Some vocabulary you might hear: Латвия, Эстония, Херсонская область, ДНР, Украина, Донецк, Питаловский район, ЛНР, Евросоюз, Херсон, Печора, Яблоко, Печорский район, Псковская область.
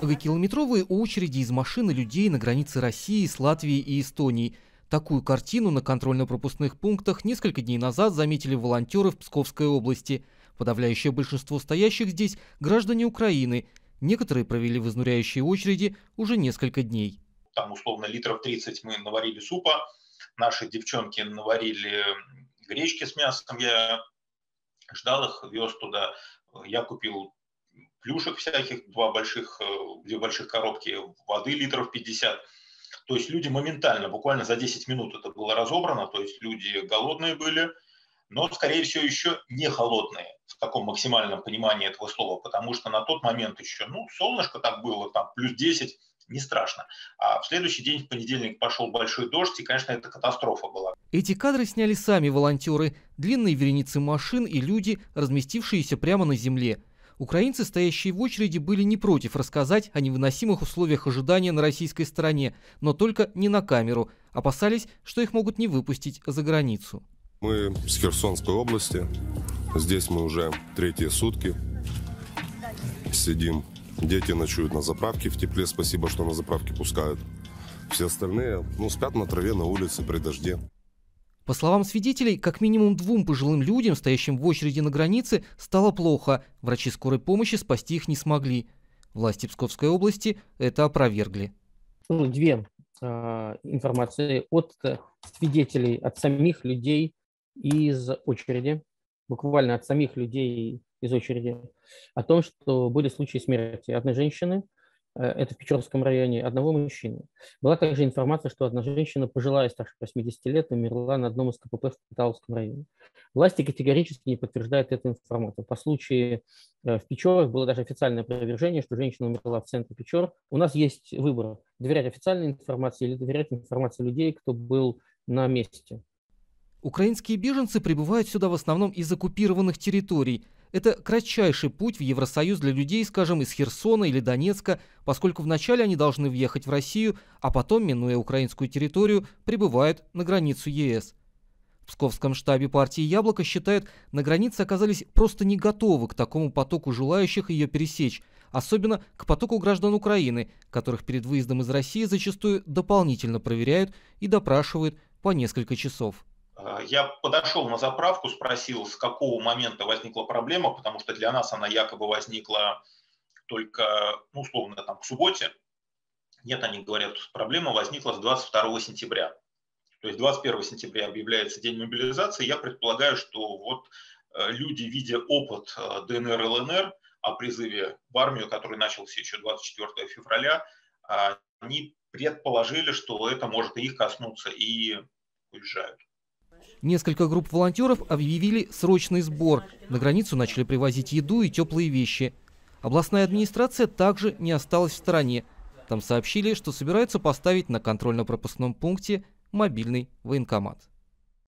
Многокилометровые очереди из машин и людей на границе России с Латвией и Эстонией. Такую картину на контрольно-пропускных пунктах несколько дней назад заметили волонтеры в Псковской области. Подавляющее большинство стоящих здесь – граждане Украины. Некоторые провели в изнуряющей очереди уже несколько дней. Там условно литров 30 мы наварили супа, наши девчонки наварили гречки с мясом, я ждал их, вез туда, я купил плюшек всяких, две больших коробки, воды литров 50. То есть люди моментально, буквально за 10 минут это было разобрано, то есть люди голодные были, но, скорее всего, еще не холодные в таком максимальном понимании этого слова, потому что на тот момент еще, солнышко так было, там плюс 10, не страшно. А в следующий день, в понедельник, пошел большой дождь, и, конечно, это катастрофа была. Эти кадры сняли сами волонтеры, длинные вереницы машин и люди, разместившиеся прямо на земле. Украинцы, стоящие в очереди, были не против рассказать о невыносимых условиях ожидания на российской стороне, но только не на камеру. Опасались, что их могут не выпустить за границу. Мы с Херсонской области. Здесь мы уже третьи сутки сидим. Дети ночуют на заправке в тепле. Спасибо, что на заправке пускают. Все остальные спят на траве, на улице, при дожде. По словам свидетелей, как минимум двум пожилым людям, стоящим в очереди на границе, стало плохо. Врачи скорой помощи спасти их не смогли. Власти Псковской области это опровергли. Две информации от свидетелей, от самих людей из очереди, буквально от самих людей из очереди, о том, что были случаи смерти одной женщины, это в Печорском районе, одного мужчины. Была также информация, что одна женщина, пожилая, старше 80 лет, умерла на одном из КПП в Питаловском районе. Власти категорически не подтверждают эту информацию. По случаю в Печорах было даже официальное опровержение, что женщина умерла в центре Печор. У нас есть выбор: доверять официальной информации или доверять информации людей, кто был на месте. Украинские беженцы прибывают сюда в основном из оккупированных территорий. Это кратчайший путь в Евросоюз для людей, скажем, из Херсона или Донецка, поскольку вначале они должны въехать в Россию, а потом, минуя украинскую территорию, прибывают на границу ЕС. В Псковском штабе партии «Яблоко» считают, на границе оказались просто не готовы к такому потоку желающих ее пересечь, особенно к потоку граждан Украины, которых перед выездом из России зачастую дополнительно проверяют и допрашивают по несколько часов. Я подошел на заправку, спросил, с какого момента возникла проблема, потому что для нас она якобы возникла только, условно, там, к субботе. Нет, они говорят, проблема возникла с 22 сентября. То есть 21 сентября объявляется день мобилизации. Я предполагаю, что вот люди, видя опыт ДНР и ЛНР о призыве в армию, который начался еще 24 февраля, они предположили, что это может и их коснуться, и уезжают. Несколько групп волонтеров объявили срочный сбор. На границу начали привозить еду и теплые вещи. Областная администрация также не осталась в стороне. Там сообщили, что собираются поставить на контрольно-пропускном пункте мобильный военкомат.